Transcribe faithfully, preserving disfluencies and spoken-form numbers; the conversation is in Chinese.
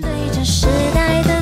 对着时代的。